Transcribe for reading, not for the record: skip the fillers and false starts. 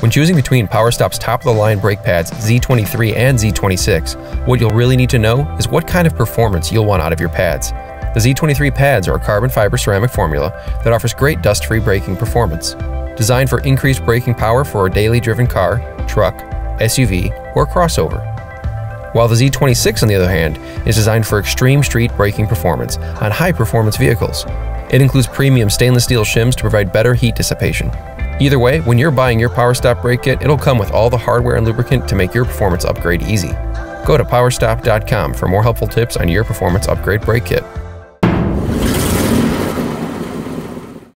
When choosing between PowerStop's top-of-the-line brake pads Z23 and Z26, what you'll really need to know is what kind of performance you'll want out of your pads. The Z23 pads are a carbon fiber ceramic formula that offers great dust-free braking performance. Designed for increased braking power for a daily driven car, truck, SUV, or crossover. While the Z26, on the other hand, is designed for extreme street braking performance on high-performance vehicles. It includes premium stainless steel shims to provide better heat dissipation. Either way, when you're buying your PowerStop brake kit, it'll come with all the hardware and lubricant to make your performance upgrade easy. Go to PowerStop.com for more helpful tips on your performance upgrade brake kit.